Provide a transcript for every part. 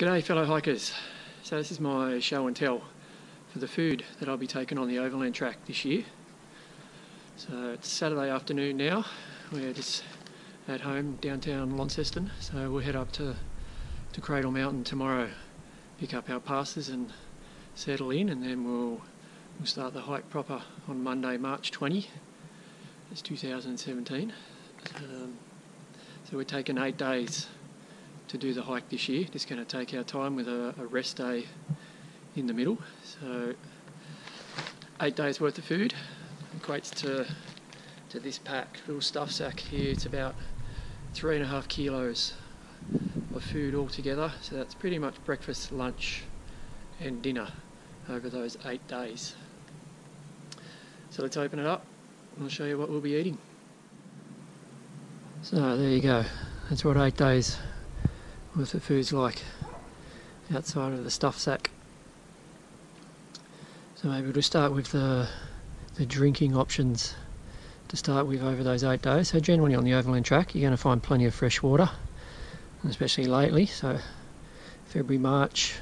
G'day fellow hikers. So this is my show and tell for the food that I'll be taking on the Overland Track this year. So it's Saturday afternoon now. We're just at home downtown Launceston, so we'll head up to Cradle Mountain tomorrow, pick up our passes and settle in, and then we'll start the hike proper on Monday, March 20. It's 2017. So we're taking 8 days to do the hike this year. Just going to take our time with a rest day in the middle. So 8 days worth of food equates to this pack, little stuff sack here. It's about 3.5 kilos of food altogether. So that's pretty much breakfast, lunch and dinner over those 8 days. So let's open it up and I'll show you what we'll be eating. So there you go. That's what 8 days with the food's like outside of the stuff sack. So maybe we'll just start with the drinking options to start with over those 8 days. So generally on the Overland Track you're going to find plenty of fresh water, especially lately. So February, March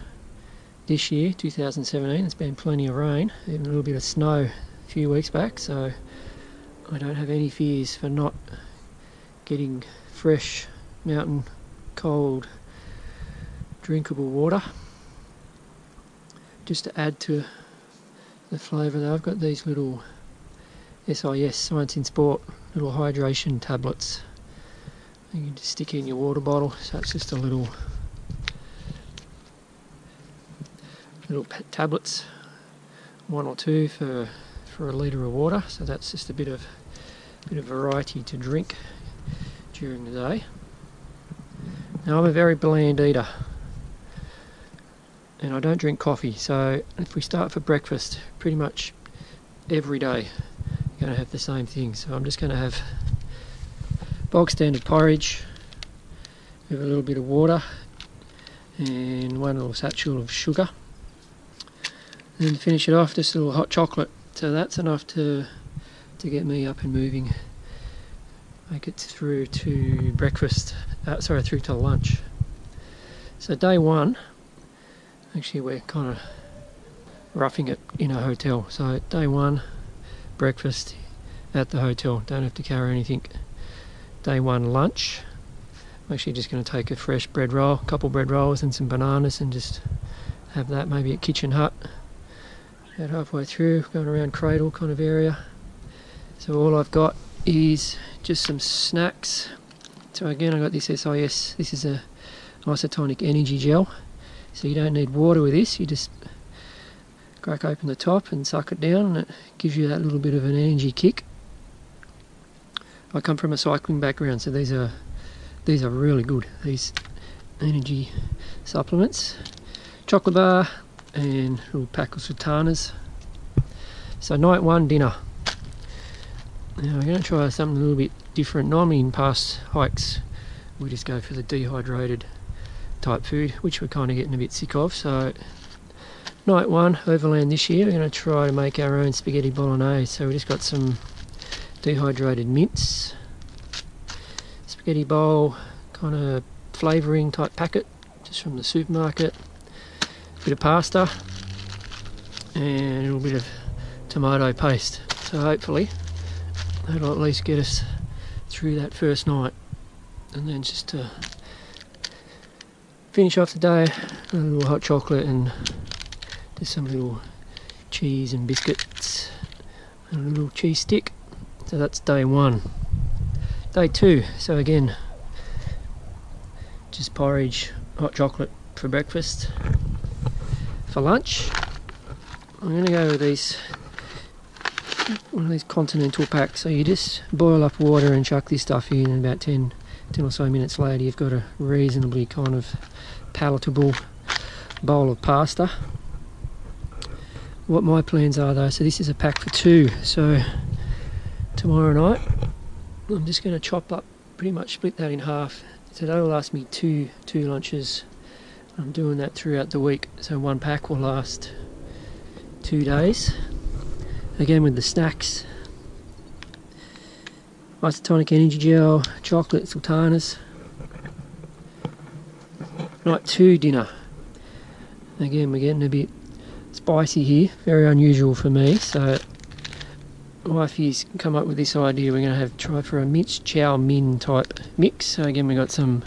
this year, 2017, it's been plenty of rain, even a little bit of snow a few weeks back, so I don't have any fears for not getting fresh mountain cold drinkable water. Just to add to the flavour though, I've got these little SIS, Science in Sport, little hydration tablets. You can just stick in your water bottle, so it's just a little tablets, one or two for a litre of water, so that's just a bit of variety to drink during the day. Now I'm a very bland eater and I don't drink coffee, so if we start for breakfast, pretty much every day you're going to have the same thing. So I'm just going to have bog standard porridge with a little bit of water and one little satchel of sugar, and then finish it off just a little hot chocolate. So that's enough to get me up and moving, make it through to breakfast, through to lunch. So day one, actually we're kind of roughing it in a hotel. So day one, breakfast at the hotel, don't have to carry anything. Day one lunch, I'm actually just going to take a fresh bread roll, a couple bread rolls and some bananas, and just have that maybe at Kitchen Hut. About halfway through, going around Cradle kind of area. So all I've got is just some snacks. So again, I got this SIS, this is a isotonic energy gel, so you don't need water with this, you just crack open the top and suck it down and it gives you that little bit of an energy kick. I come from a cycling background, so these are really good, these energy supplements. Chocolate bar and little pack of sultanas. So night one, dinner. Now we're going to try something a little bit different. Normally in past hikes we just go for the dehydrated type food, which we're kind of getting a bit sick of. So night one, Overland this year, we're going to try to make our own spaghetti bolognese. So we just got some dehydrated mince, spaghetti bowl kind of flavouring type packet, just from the supermarket, a bit of pasta and a little bit of tomato paste. So hopefully that'll at least get us through that first night, and then just to finish off the day, a little hot chocolate and just some little cheese and biscuits and a little cheese stick. So that's day one. Day two, so again just porridge, hot chocolate for breakfast. For lunch I'm going to go with these, one of these continental packs. So you just boil up water and chuck this stuff in, and about 10 or so minutes later you've got a reasonably kind of palatable bowl of pasta. What my plans are though, so this is a pack for two, so tomorrow night I'm just going to chop up, pretty much split that in half, so that'll last me two lunches. I'm doing that throughout the week, so one pack will last 2 days. Again with the snacks, isotonic energy gel, chocolate, sultanas. Night two, dinner. Again, we're getting a bit spicy here, very unusual for me. So my wife here's come up with this idea. We're going to try for a minced chow mein type mix. So again, we got some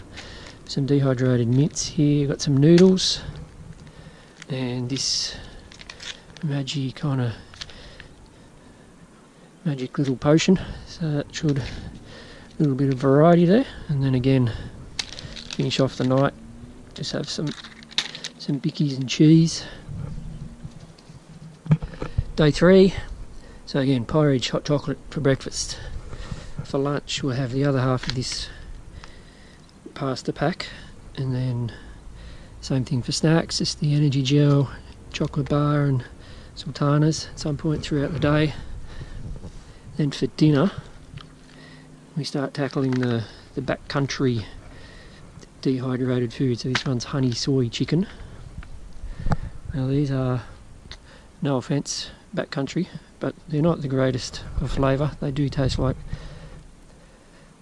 dehydrated mince here. We've got some noodles and this magic kind of magic little potion. So that should a little bit of variety there. And then again, finish off the night. Just have some bickies and cheese. Day 3. So again, porridge, hot chocolate for breakfast. For lunch, we'll have the other half of this pasta pack, and then same thing for snacks, just the energy gel, chocolate bar and sultanas at some point throughout the day. Then for dinner, we start tackling the back country dehydrated food. So this one's honey soy chicken. Now these are, no offense, back country, but they're not the greatest of flavour. They do taste like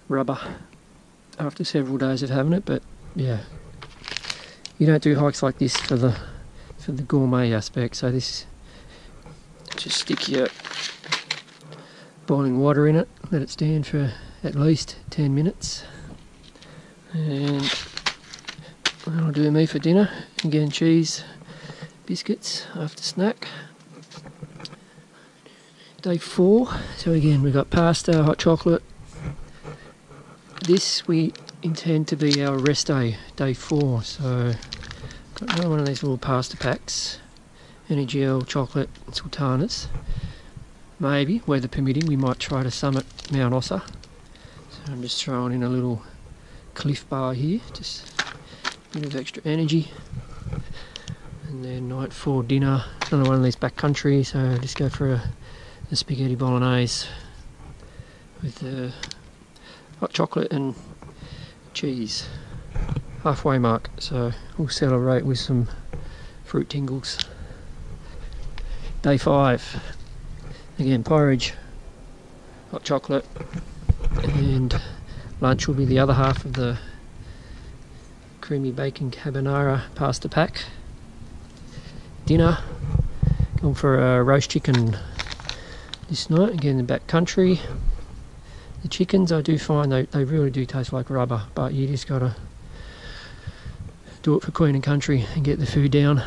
rubber after several days of having it, but yeah, you don't do hikes like this for the gourmet aspect. So this, just stick your boiling water in it, let it stand for at least 10 minutes. And that'll do me for dinner. Again, cheese, biscuits after snack. Day 4. So again, we've got pasta, hot chocolate. This we intend to be our rest day, day 4. So got another one of these little pasta packs, energy gel, chocolate, and sultanas. Maybe, weather permitting, we might try to summit Mount Ossa. So I'm just throwing in a little Cliff Bar here, just a bit of extra energy. And then night 4 dinner, another one of these back country. So I'll just go for a spaghetti bolognese with the hot chocolate and cheese. Halfway mark, so we'll celebrate with some fruit tingles. Day 5. Again, porridge, hot chocolate, and lunch will be the other half of the creamy bacon carbonara pasta pack. Dinner, going for a roast chicken this night, again the back country. The chickens, I do find they really do taste like rubber, but you just gotta do it for Queen and Country and get the food down.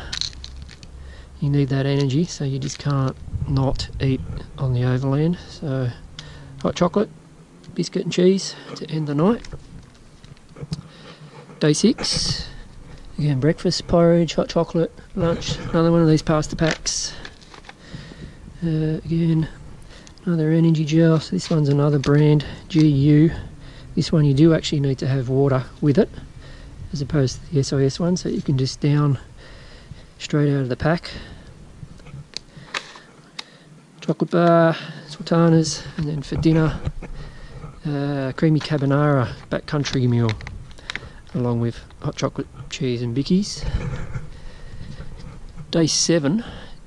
You need that energy, so you just can't not eat on the overland. So hot chocolate, biscuit and cheese to end the night. Day 6. Again, breakfast, porridge, hot chocolate, lunch, another one of these pasta packs. Again, another energy gel. So this one's another brand, GU. This one you do actually need to have water with it, as opposed to the SIS one, so you can just down straight out of the pack. Chocolate bar, sultanas, and then for dinner, creamy carbonara backcountry meal, along with hot chocolate, cheese and bickies. Day 7,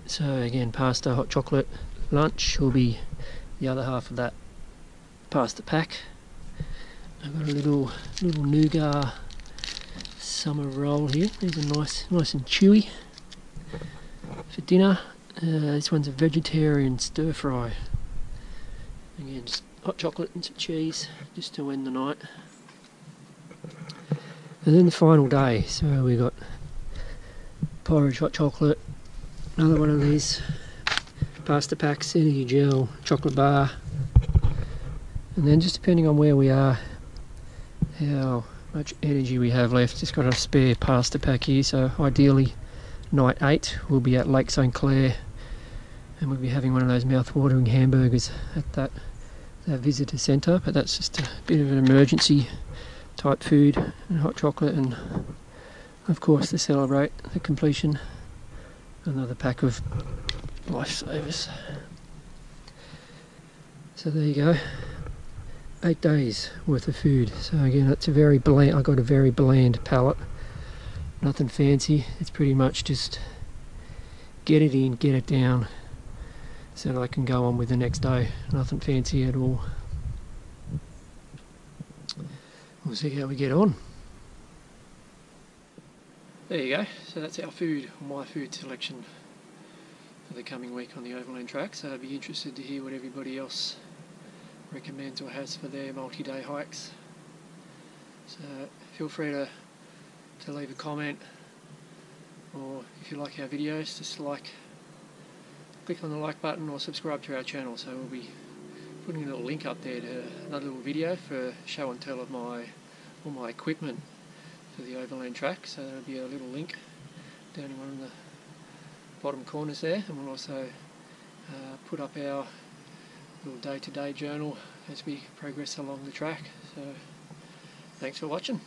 so again pasta, hot chocolate, lunch will be the other half of that pasta pack. I've got a little nougat summer roll here. These are nice and chewy. For dinner, this one's a vegetarian stir fry. Again, just hot chocolate and some cheese just to end the night. And then the final day, so we got porridge, hot chocolate, another one of these pasta packs, energy gel, chocolate bar, and then just depending on where we are, how much energy we have left. Just got a spare pasta pack here, so ideally night 8 we'll be at Lake St. Clair and we'll be having one of those mouth-watering hamburgers at that visitor centre, but that's just a bit of an emergency type food, and hot chocolate, and of course to celebrate the completion, another pack of lifesavers. So there you go, 8 days worth of food. So again, that's I got a very bland palate, nothing fancy. It's pretty much just get it in, get it down, so that I can go on with the next day. Nothing fancy at all. We'll see how we get on. There you go, so that's our food, my food selection for the coming week on the Overland Track. So I'd be interested to hear what everybody else recommends or has for their multi-day hikes. So feel free to leave a comment, or if you like our videos, just click on the like button or subscribe to our channel. So we'll be putting a little link up there to another little video for show and tell of all my equipment for the Overland Track. So there'll be a little link down in one of the bottom corners there, and we'll also put up our little day-to-day journal as we progress along the track. So thanks for watching.